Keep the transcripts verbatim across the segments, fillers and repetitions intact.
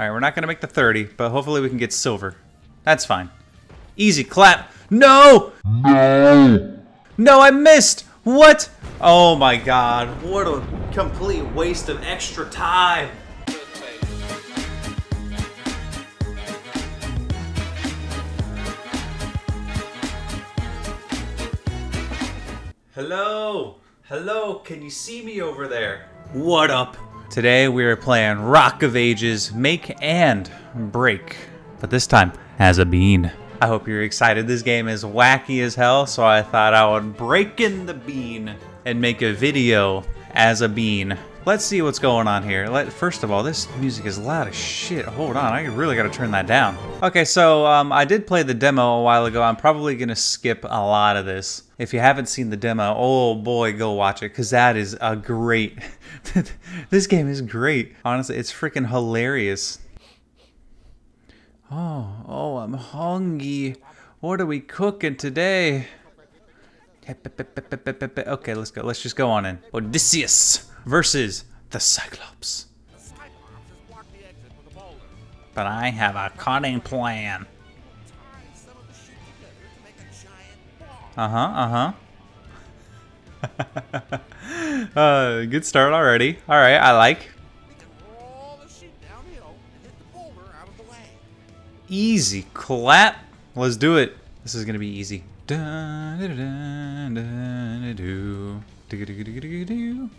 Alright, we're not going to make the thirty, but hopefully we can get silver. That's fine. Easy clap. No! No! No, I missed! What? Oh my god. What a complete waste of extra time. Hello! Hello, can you see me over there? What up? Today we are playing Rock of Ages, Make and Break. But this time, as a bean. I hope you're excited. This game is wacky as hell, so I thought I would break in the bean and make a video as a bean. Let's see what's going on here. Let, first of all, this music is loud as shit. Hold on, I really gotta turn that down. Okay, so um, I did play the demo a while ago. I'm probably gonna skip a lot of this. If you haven't seen the demo, oh boy, go watch it, because that is a great... This game is great. Honestly, it's freaking hilarious. Oh, oh, I'm hungry. What are we cooking today? Okay, let's go. Let's just go on in. Odysseus versus the Cyclops. The Cyclops has blocked the exit with a boulder. But I have a cunning plan. Uh-huh, uh-huh. uh, good start already. All right, I like. We can roll the sheep downhill and hit the boulder out of the way. Easy clap. Let's do it. This is going to be easy. Dun, dun, dun, dun, dun, dun.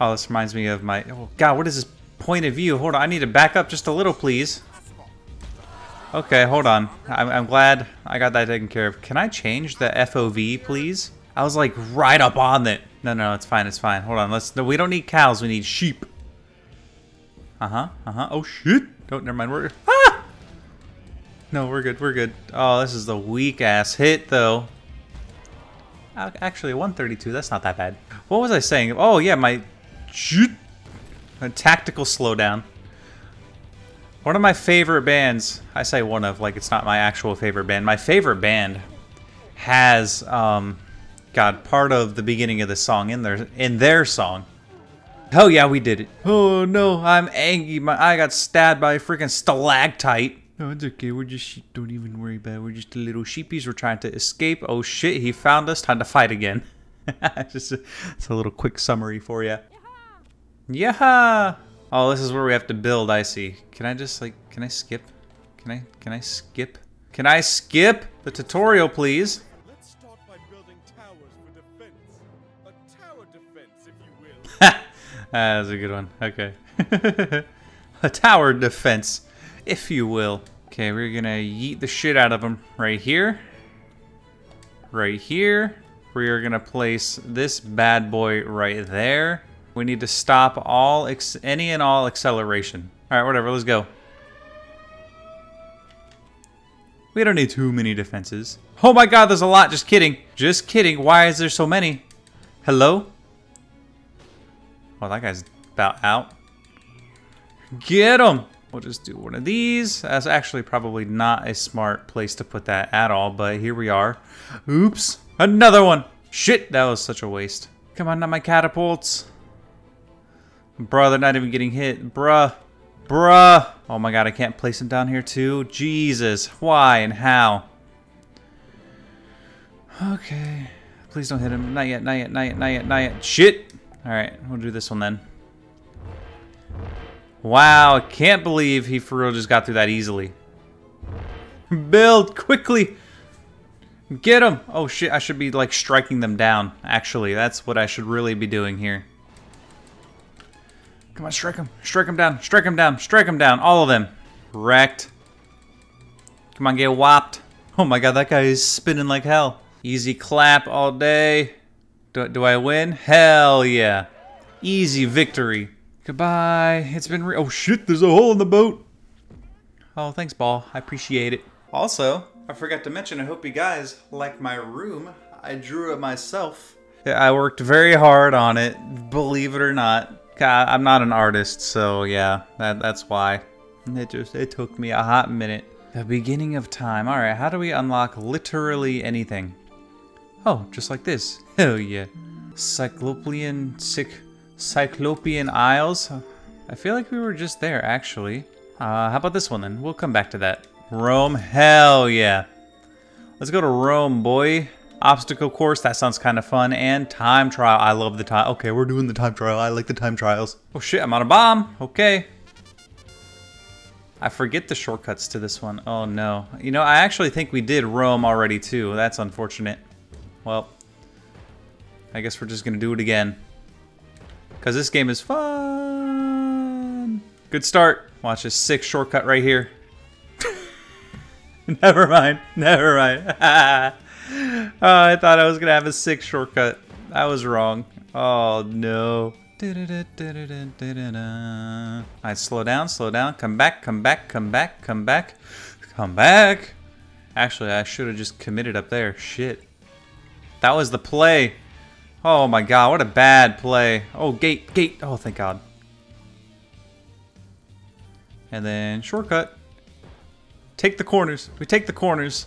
Oh, this reminds me of my... Oh, God, what is this point of view? Hold on, I need to back up just a little, please. Okay, hold on. I'm, I'm glad I got that taken care of. Can I change the F O V, please? I was like right up on it. No, no, it's fine, it's fine. Hold on, let's... No, we don't need cows, we need sheep. Uh-huh, uh-huh. Oh, shit. Oh, never mind, we're... Ah! No, we're good, we're good. Oh, this is the weak-ass hit, though. Actually, one thirty-two, that's not that bad. What was I saying? Oh, yeah, my... A tactical slowdown. One of my favorite bands, I say one of, like it's not my actual favorite band. My favorite band has, um, God, part of the beginning of the song in their, in their song. Oh yeah, we did it. Oh no, I'm angry. My I got stabbed by a freaking stalactite. No, it's okay. We're just sheep. Don't even worry about it. We're just little sheepies. We're trying to escape. Oh shit, he found us. Time to fight again. Just a, it's a little quick summary for you. Yeah. Oh, this is where we have to build, I see. Can I just, like, can I skip? Can I, can I skip? Can I skip the tutorial, please? Let's start by building towers for defense. A tower defense, if you will. Ha! That was a good one. Okay. A tower defense, if you will. Okay, we're gonna yeet the shit out of them right here. Right here. We are gonna place this bad boy right there. We need to stop all ex any and all acceleration. All right, whatever, let's go. We don't need too many defenses. Oh my god, there's a lot, just kidding. Just kidding, why is there so many? Hello? Well, that guy's about out. Get him! We'll just do one of these. That's actually probably not a smart place to put that at all, but here we are. Oops, another one! Shit, that was such a waste. Come on, not my catapults. Bruh, they're not even getting hit. Bruh. Bruh. Oh my god, I can't place them down here too. Jesus. Why and how? Okay. Please don't hit him. Not yet, not yet, not yet, not yet, not yet. Shit. Alright, we'll do this one then. Wow, I can't believe he for real just got through that easily. Build quickly. Get him. Oh shit, I should be like striking them down. Actually, that's what I should really be doing here. Come on, strike him. Strike him down. Strike him down. Strike him down. All of them. Wrecked. Come on, get whopped. Oh my god, that guy is spinning like hell. Easy clap all day. Do, do I win? Hell yeah. Easy victory. Goodbye. It's been real. Oh shit, there's a hole in the boat. Oh, thanks, ball. I appreciate it. Also, I forgot to mention, I hope you guys like my room. I drew it myself. Yeah, I worked very hard on it, believe it or not. God, I'm not an artist, so yeah, that, that's why. It just, it took me a hot minute. The beginning of time. All right, how do we unlock literally anything? Oh, just like this. Oh yeah. Cyclopean, sick, Cyclopean Isles. I feel like we were just there, actually. Uh, how about this one, then? We'll come back to that. Rome? Hell yeah. Let's go to Rome, boy. Obstacle course, that sounds kind of fun. And time trial. I love the time. Okay, we're doing the time trial. I like the time trials. Oh, shit, I'm on a bomb. Okay. I forget the shortcuts to this one. Oh, no. You know, I actually think we did Rome already, too. That's unfortunate. Well, I guess we're just going to do it again. Because this game is fun. Good start. Watch this sick shortcut right here. Never mind. Never mind. Oh, I thought I was going to have a sick shortcut. I was wrong. Oh, no. Alright, slow down, slow down. Come back, come back, come back, come back. Come back. Actually, I should have just committed up there. Shit. That was the play. Oh, my God. What a bad play. Oh, gate, gate. Oh, thank God. And then shortcut. Take the corners. We take the corners.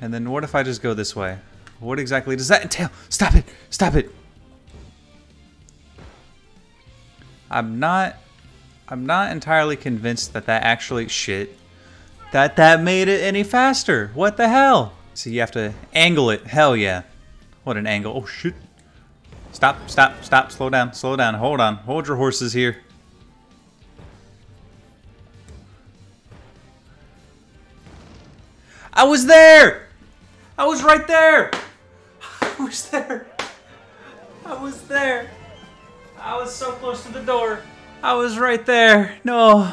And then what if I just go this way? What exactly does that entail? Stop it! Stop it! I'm not... I'm not entirely convinced that that actually... Shit. That that made it any faster. What the hell? See, you have to angle it. Hell yeah. What an angle. Oh, shit. Stop, stop, stop. Slow down, slow down. Hold on. Hold your horses here. I was there! I was right there! I was there! I was there! I was so close to the door. I was right there. No.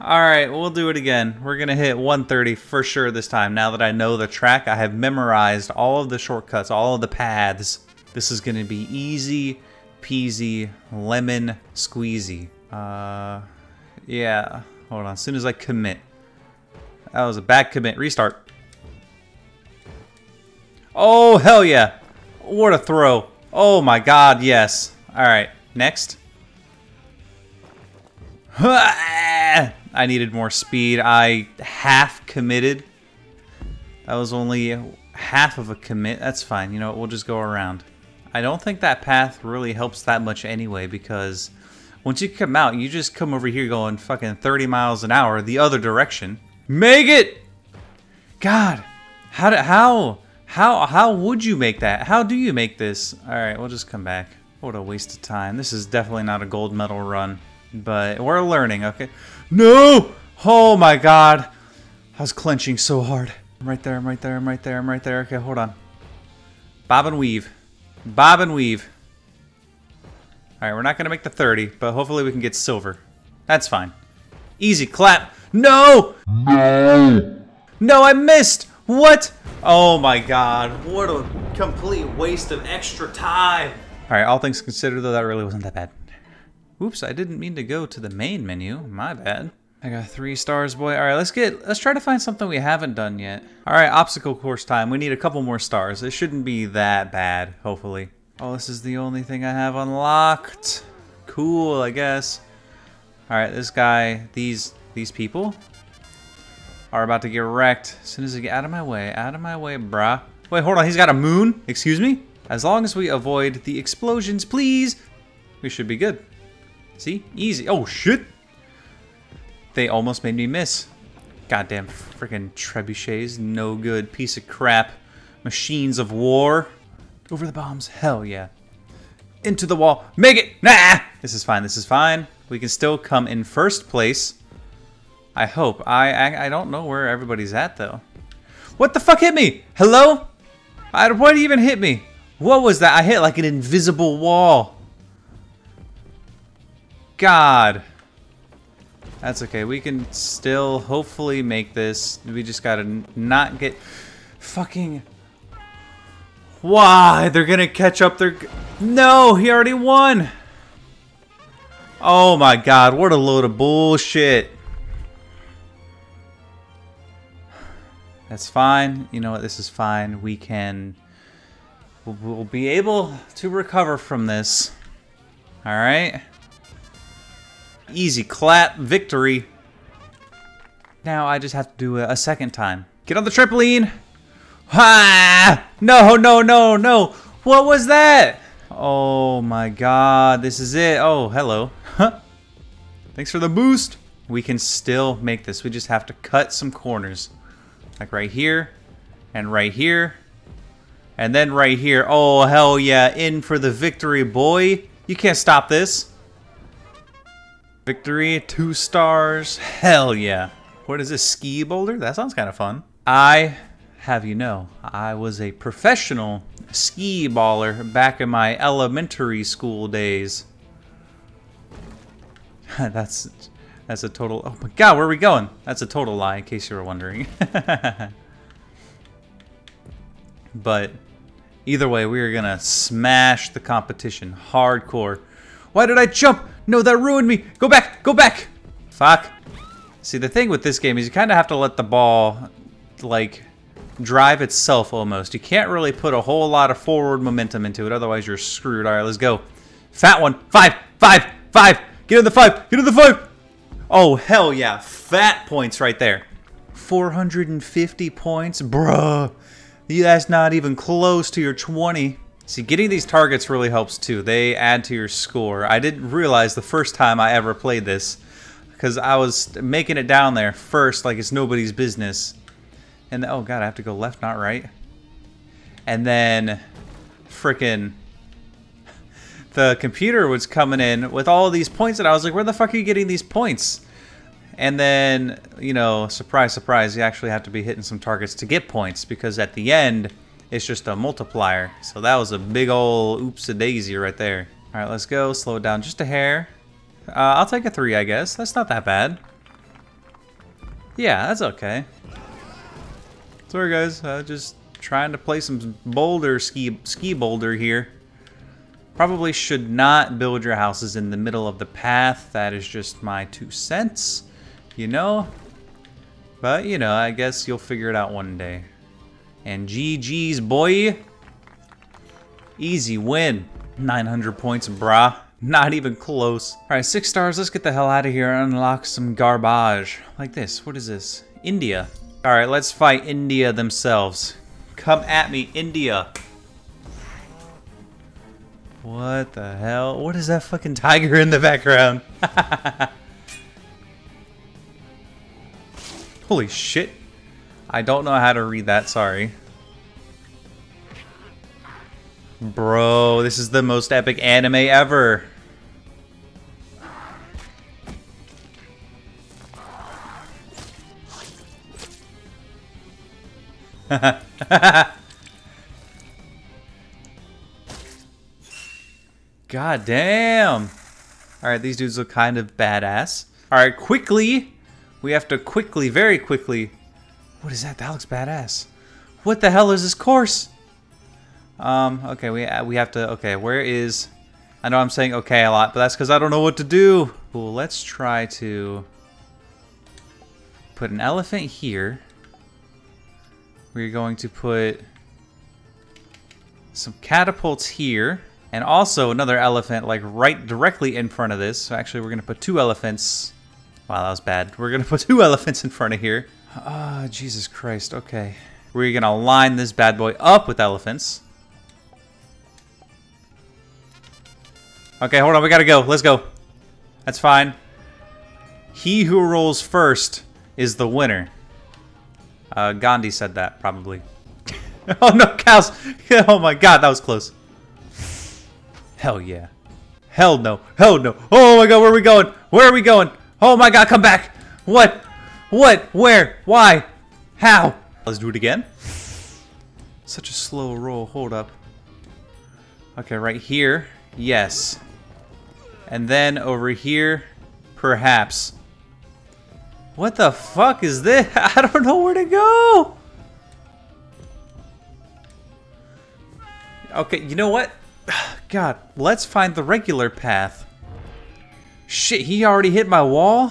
Alright, we'll do it again. We're gonna hit one thirty for sure this time. Now that I know the track, I have memorized all of the shortcuts, all of the paths. This is gonna be easy peasy lemon squeezy. Uh, yeah. Hold on, as soon as I commit. That was a bad commit. Restart. Oh, hell yeah. What a throw. Oh, my God, yes. All right, next. I needed more speed. I half committed. That was only half of a commit. That's fine. You know what? We'll just go around. I don't think that path really helps that much anyway because once you come out, you just come over here going fucking thirty miles an hour the other direction. Make it! God, how do... How... How how would you make that? How do you make this? Alright, we'll just come back. What a waste of time. This is definitely not a gold medal run. But we're learning, okay? No! Oh my God. I was clenching so hard. I'm right there, I'm right there, I'm right there, I'm right there. Okay, hold on. Bob and weave. Bob and weave. Alright, we're not going to make the thirty, but hopefully we can get silver. That's fine. Easy clap. No! No! No, I missed! What? Oh my God, what a complete waste of extra time. All right, all things considered though, that really wasn't that bad. Oops, I didn't mean to go to the main menu, my bad. I got three stars, boy. All right, let's get, let's try to find something we haven't done yet. All right, obstacle course time. We need a couple more stars. It shouldn't be that bad, hopefully. Oh, this is the only thing I have unlocked. Cool, I guess. All right, this guy, these, these people. Are about to get wrecked. As soon as I get out of my way, out of my way, brah. Wait, hold on, he's got a moon? Excuse me? As long as we avoid the explosions, please, we should be good. See? Easy. Oh, shit! They almost made me miss. Goddamn freaking trebuchets. No good. Piece of crap. Machines of war. Over the bombs. Hell yeah. Into the wall. Make it! Nah! This is fine. This is fine. We can still come in first place. I hope. I, I I don't know where everybody's at though. What the fuck hit me? Hello? I, what even hit me? What was that? I hit like an invisible wall. God. That's okay. We can still hopefully make this. We just gotta not get fucking. Why? They're gonna catch up. They're no. He already won. Oh my God! What a load of bullshit. That's fine. You know what? This is fine. We can... We'll, we'll be able to recover from this. Alright. Easy clap. Victory. Now I just have to do it a second time. Get on the trampoline! Ha! No, no, no, no! What was that? Oh my god, this is it. Oh, hello. Huh. Thanks for the boost. We can still make this. We just have to cut some corners. Like right here, and right here, and then right here. Oh, hell yeah. In for the victory, boy. You can't stop this. Victory, two stars. Hell yeah. What is this, ski boulder? That sounds kind of fun. I have you know, I was a professional ski baller back in my elementary school days. That's... That's a total... Oh my god, where are we going? That's a total lie, in case you were wondering. But either way, we are going to smash the competition. Hardcore. Why did I jump? No, that ruined me. Go back. Go back. Fuck. See, the thing with this game is you kind of have to let the ball, like, drive itself almost. You can't really put a whole lot of forward momentum into it. Otherwise, you're screwed. All right, let's go. Fat one. Five. Five. Five. Get in the five. Get in the five. Oh, hell yeah. Fat points right there. four hundred fifty points? Bruh. That's not even close to your twenty. See, getting these targets really helps too. They add to your score. I didn't realize the first time I ever played this, because I was making it down there first like it's nobody's business. And oh god, I have to go left, not right. And then frickin' the computer was coming in with all of these points, and I was like, where the fuck are you getting these points? And then, you know, surprise, surprise, you actually have to be hitting some targets to get points, because at the end, it's just a multiplier. So that was a big ol' oops-a-daisy right there. All right, let's go. Slow it down just a hair. Uh, I'll take a three, I guess. That's not that bad. Yeah, that's okay. Sorry, guys. Uh, just trying to play some boulder ski, ski boulder here. Probably should not build your houses in the middle of the path. That is just my two cents, you know? But, you know, I guess you'll figure it out one day. And G G's, boy. Easy win. nine hundred points, brah. Not even close. All right, six stars. Let's get the hell out of here and unlock some garbage. Like this. What is this? India. All right, let's fight India themselves. Come at me, India. What the hell? What is that fucking tiger in the background? Holy shit. I don't know how to read that, sorry. Bro, this is the most epic anime ever. God damn! Alright, these dudes look kind of badass. Alright, quickly! We have to quickly, very quickly... What is that? That looks badass. What the hell is this course? Um, okay, we, we have to... Okay, where is... I know I'm saying okay a lot, but that's because I don't know what to do! Cool, let's try to... put an elephant here. We're going to put... some catapults here. And also another elephant, like, right directly in front of this. So actually, we're going to put two elephants. Wow, that was bad. We're going to put two elephants in front of here. Ah, oh, Jesus Christ. Okay. We're going to line this bad boy up with elephants. Okay, hold on. We got to go. Let's go. That's fine. He who rolls first is the winner. Uh, Gandhi said that, probably. Oh, no, cows. Oh, my God. That was close. Hell yeah. Hell no. Hell no. Oh my god, where are we going? Where are we going? Oh my god, come back. What? What? Where? Why? How? Let's do it again. Such a slow roll. Hold up. Okay, right here. Yes. And then over here. Perhaps. What the fuck is this? I don't know where to go. Okay, you know what? God, let's find the regular path. Shit, he already hit my wall?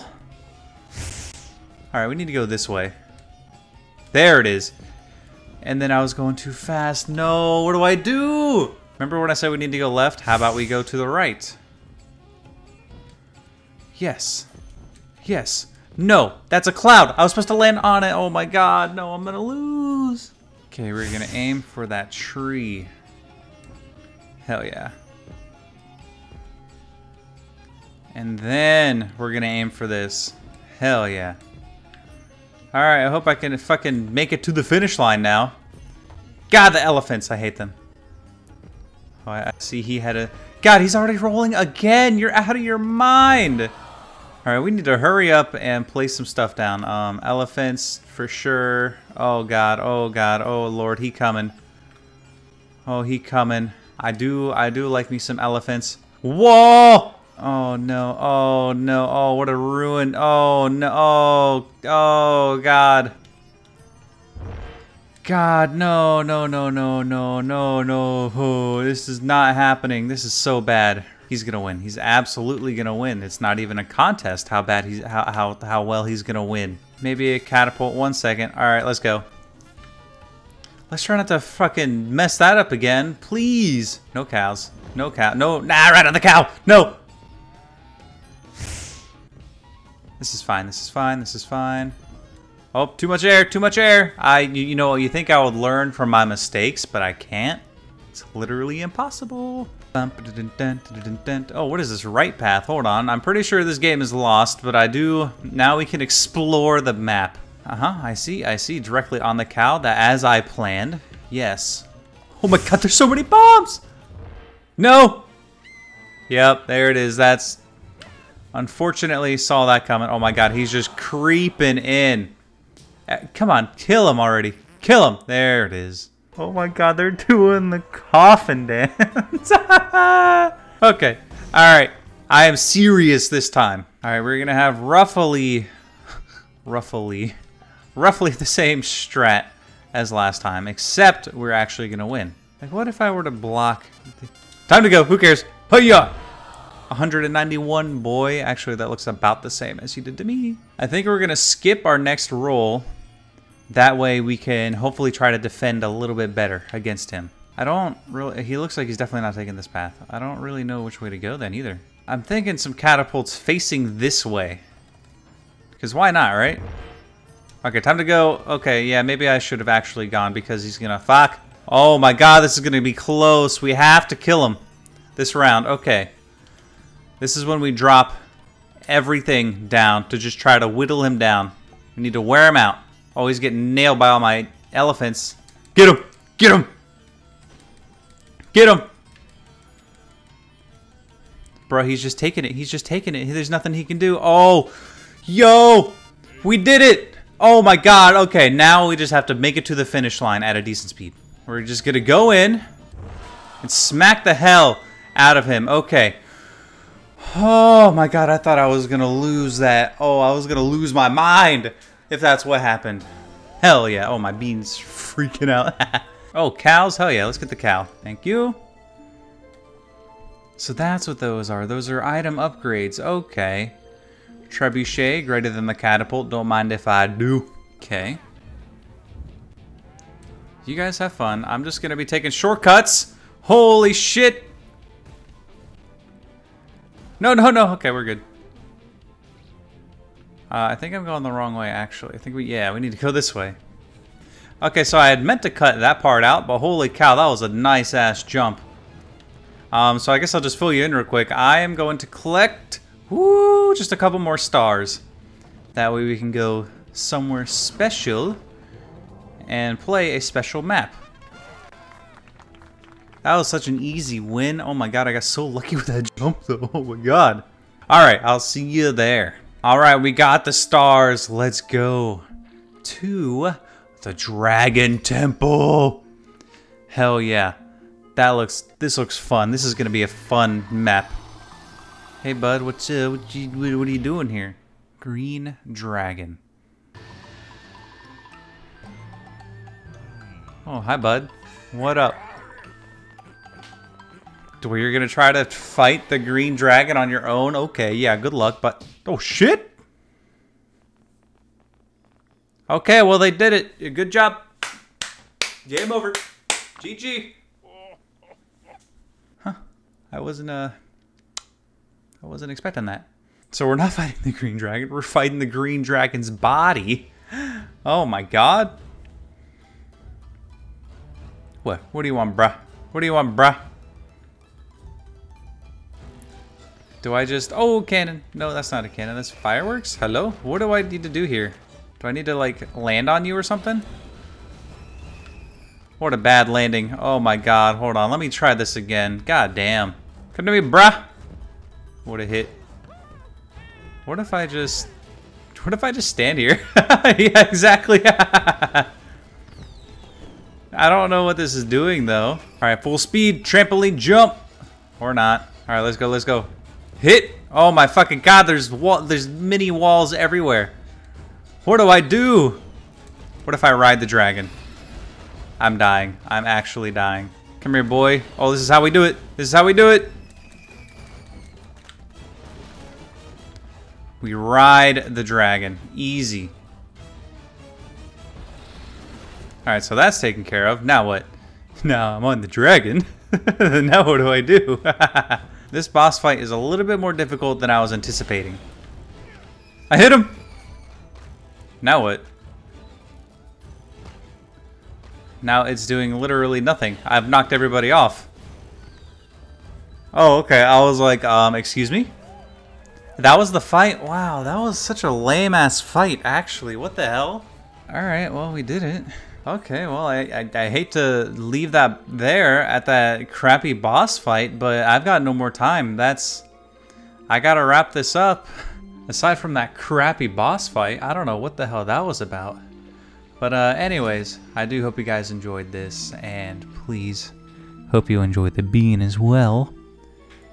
Alright, we need to go this way. There it is. And then I was going too fast. No, what do I do? Remember when I said we need to go left? How about we go to the right? Yes. Yes. No, that's a cloud. I was supposed to land on it. Oh my god, no, I'm gonna lose. Okay, we're gonna aim for that tree. Hell yeah. And then we're gonna aim for this. Hell yeah. Alright, I hope I can fucking make it to the finish line now. God, the elephants. I hate them. Oh, I see he had a... God, he's already rolling again. You're out of your mind. Alright, we need to hurry up and place some stuff down. Um, elephants, for sure. Oh, God. Oh, God. Oh, Lord. He coming. Oh, he coming. I do, I do like me some elephants. Whoa! Oh, no. Oh, no. Oh, what a ruin. Oh, no. Oh, oh, God. God, no, no, no, no, no, no, no. Oh, this is not happening. This is so bad. He's gonna win. He's absolutely gonna win. It's not even a contest how bad he's, how, how, how well he's gonna win. Maybe a catapult. One second. All right, let's go. Let's try not to fucking mess that up again, please. No cows. No cow. No. Nah, right on the cow. No. This is fine. This is fine. This is fine. Oh, too much air, too much air. I, you know, you think I would learn from my mistakes, but I can't. It's literally impossible. Oh, what is this right path? Hold on. I'm pretty sure this game is lost, but I do, now we can explore the map. Uh-huh, I see, I see directly on the cow that as I planned, yes. Oh my God, there's so many bombs. No. Yep, there it is. That's, unfortunately saw that coming. Oh my God, he's just creeping in. Come on, kill him already. Kill him. There it is. Oh my God, they're doing the coffin dance. Okay. All right. I am serious this time. All right, we're going to have roughly, roughly, roughly the same strat as last time, except we're actually going to win. Like, what if I were to block? Time to go. Who cares? Hiya! one hundred ninety-one, boy. Actually, that looks about the same as you did to me. I think we're going to skip our next roll. That way we can hopefully try to defend a little bit better against him. I don't really... He looks like he's definitely not taking this path. I don't really know which way to go then either. I'm thinking some catapults facing this way. Because why not, right? Okay, time to go. Okay, yeah, maybe I should have actually gone because he's going to... Fuck! Oh my God, this is going to be close. We have to kill him this round. Okay. This is when we drop everything down to just try to whittle him down. We need to wear him out. Oh, he's getting nailed by all my elephants. Get him! Get him! Get him! Bro, he's just taking it. He's just taking it. There's nothing he can do. Oh! Yo! We did it! Oh my God. Okay, now we just have to make it to the finish line at a decent speed. We're just gonna go in and smack the hell out of him. Okay. Oh my God, I thought I was gonna lose that. Oh, I was gonna lose my mind if that's what happened. Hell yeah. Oh, my bean's freaking out. Oh, cows. Hell yeah, let's get the cow. Thank you. So that's what those are. Those are item upgrades. Okay. Trebuchet, greater than the catapult. Don't mind if I do. Okay. You guys have fun. I'm just gonna be taking shortcuts. Holy shit. No, no, no. Okay, we're good. Uh, I think I'm going the wrong way, actually. I think we... Yeah, we need to go this way. Okay, so I had meant to cut that part out, but holy cow, that was a nice-ass jump. Um, so I guess I'll just fill you in real quick. I am going to collect... Woo! Just a couple more stars. That way we can go somewhere special and play a special map. That was such an easy win. Oh my God, I got so lucky with that jump though. Oh my God. Alright, I'll see you there. Alright, we got the stars. Let's go to the Dragon Temple. Hell yeah. That looks, this looks fun. This is gonna be a fun map. Hey bud, what's uh, what, you, what are you doing here? Green dragon. Oh, hi bud. What up? Where you're gonna try to fight the green dragon on your own? Okay, yeah, good luck, but... Oh, shit! Okay, well, they did it. Good job. Game over. G G. Huh. I wasn't, uh... I wasn't expecting that. So we're not fighting the green dragon. We're fighting the green dragon's body. Oh, my God. What? What do you want, bruh? What do you want, bruh? Do I just... Oh, cannon. No, that's not a cannon. That's fireworks? Hello? What do I need to do here? Do I need to, like, land on you or something? What a bad landing. Oh, my God. Hold on. Let me try this again. God damn. Come to me, bruh. What a hit. What if I just... What if I just stand here? Yeah, exactly. I don't know what this is doing, though. All right, full speed, trampoline jump. Or not. All right, let's go, let's go. Hit. Oh, my fucking God. There's wall, there's mini walls everywhere. What do I do? What if I ride the dragon? I'm dying. I'm actually dying. Come here, boy. Oh, this is how we do it. This is how we do it. We ride the dragon. Easy. Alright, so that's taken care of. Now what? Now I'm on the dragon. Now what do I do? This boss fight is a little bit more difficult than I was anticipating. I hit him! Now what? Now it's doing literally nothing. I've knocked everybody off. Oh, okay. I was like, um, excuse me? That was the fight? Wow, that was such a lame-ass fight, actually. What the hell? Alright, well, we did it. Okay, well, I, I, I hate to leave that there at that crappy boss fight, but I've got no more time. That's... I gotta wrap this up. Aside from that crappy boss fight, I don't know what the hell that was about. But uh, anyways, I do hope you guys enjoyed this, and please, hope you enjoyed the bean as well.